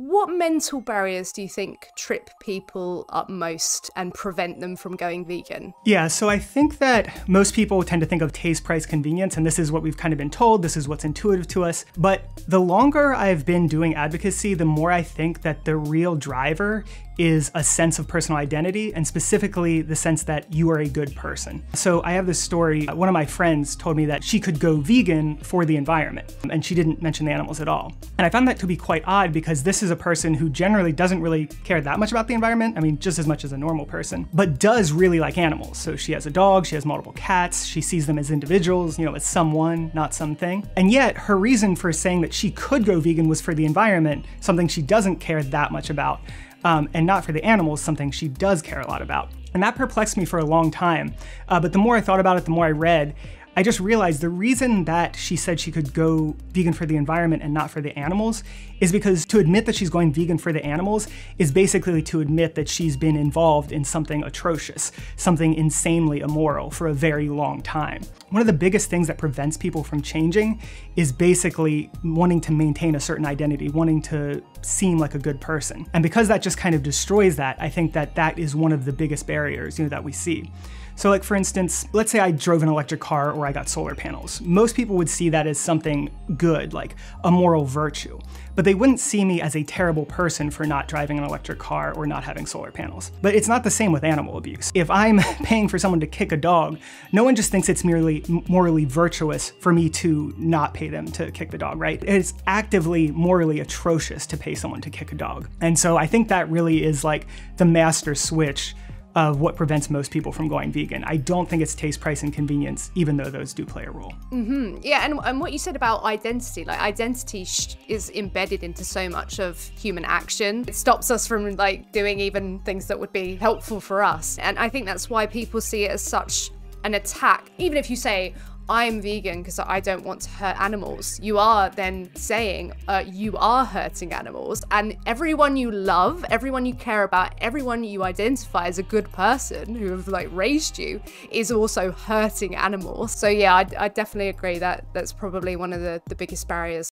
What mental barriers do you think trip people up most and prevent them from going vegan? Yeah, so I think that most people tend to think of taste, price, convenience, and this is what we've kind of been told, this is what's intuitive to us. But the longer I've been doing advocacy, the more I think that the real driver is a sense of personal identity, and specifically the sense that you are a good person. So I have this story, one of my friends told me that she could go vegan for the environment, and she didn't mention the animals at all. And I found that to be quite odd because this is a person who generally doesn't really care that much about the environment, I mean, just as much as a normal person, but does really like animals. So she has a dog, she has multiple cats, she sees them as individuals, you know, as someone, not something. And yet her reason for saying that she could go vegan was for the environment, something she doesn't care that much about. And not for the animals, something she does care a lot about. And that perplexed me for a long time. But the more I thought about it, the more I read, I just realized the reason that she said she could go vegan for the environment and not for the animals is because to admit that she's going vegan for the animals is basically to admit that she's been involved in something atrocious, something insanely immoral for a very long time. One of the biggest things that prevents people from changing is basically wanting to maintain a certain identity, wanting to seem like a good person. And because that just kind of destroys that, I think that that is one of the biggest barriers, you know, that we see. So like for instance, let's say I drove an electric car or I got solar panels. Most people would see that as something good, like a moral virtue, but they wouldn't see me as a terrible person for not driving an electric car or not having solar panels. But it's not the same with animal abuse. If I'm paying for someone to kick a dog, no one just thinks it's merely morally virtuous for me to not pay them to kick the dog, right? It's actively morally atrocious to pay someone to kick a dog. And so I think that really is like the master switch of what prevents most people from going vegan. I don't think it's taste, price, and convenience, even though those do play a role. Mm-hmm. Yeah, and what you said about identity, like identity is embedded into so much of human action. It stops us from like doing even things that would be helpful for us. And I think that's why people see it as such an attack. Even if you say, I'm vegan because I don't want to hurt animals, you are then saying you are hurting animals, and everyone you love, everyone you care about, everyone you identify as a good person who have like raised you is also hurting animals. So yeah, I definitely agree that that's probably one of the biggest barriers.